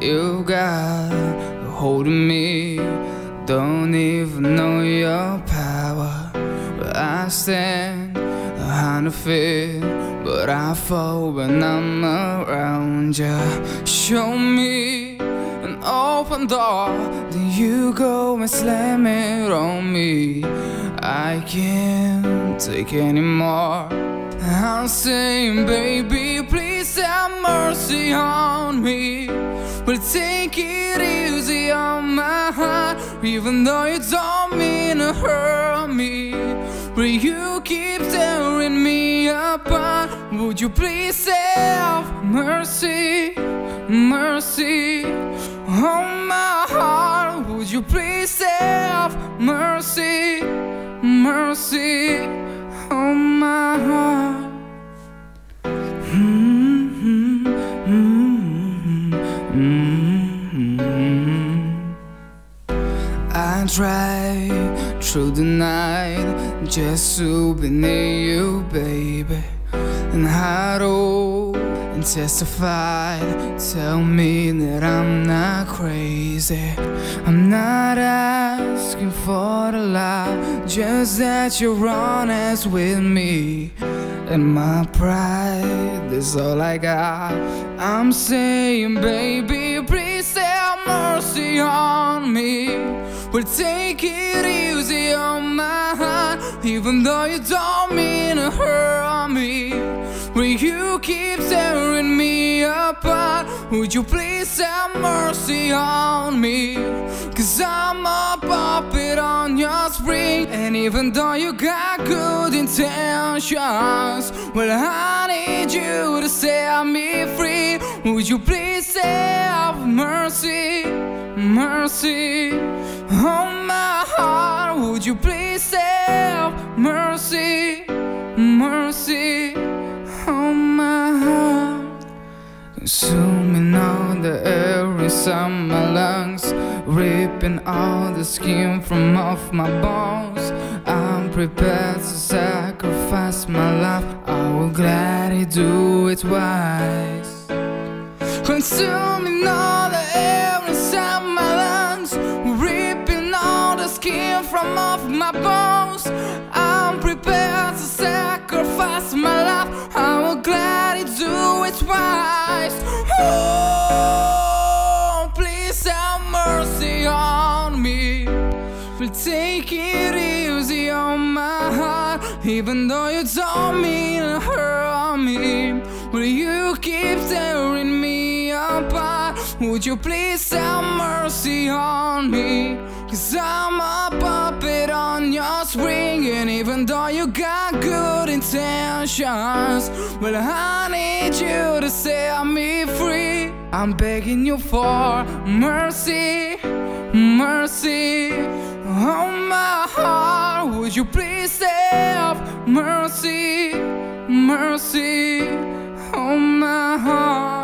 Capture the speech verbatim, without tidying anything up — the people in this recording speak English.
You got a hold of me, don't even know your power. But I stand behind a fear, but I fall when I'm around you. Show me an open door, then you go and slam it on me. I can't take anymore. I'm saying, baby, please have mercy on me. Well, take it easy on my heart, even though you don't mean to hurt me. But you keep tearing me apart. Would you please have mercy, mercy on my heart? Would you please have mercy, mercy on my heart? Mm-hmm, mm-hmm, mm-hmm. I tried through the night just to be near you, baby, and hide all and testify. Tell me that I'm not crazy. I'm not asking for a lie, just that you're honest with me. And my pride is all I got. I'm saying, baby, please have mercy on me. Well, take it easy on my heart, even though you don't mean to hurt me. Well, you keep tearing me apart. Would you please have mercy on me? Cause I'm a puppet on your string. And even though you got good intentions, well, I need you to set me free. Would you please have mercy, mercy on my heart? Would you please have mercy, mercy on my heart? Consuming all the air inside my lungs, ripping all the skin from off my bones. I'm prepared to sacrifice my life. I will gladly do it twice. Consuming all the air inside my lungs, ripping all the skin from off my bones. I'm prepared to sacrifice my life. I will gladly do it twice. Oh, please have mercy on me. We'll take it easy on my heart, even though you don't mean to hurt me. Will you keep tearing me apart? Would you please have mercy on me? Cause I'm a puppet on your string. And even though you got good intentions, well, I need you to set me free. I'm begging you for mercy, mercy on my heart. Would you please have mercy, mercy on my heart?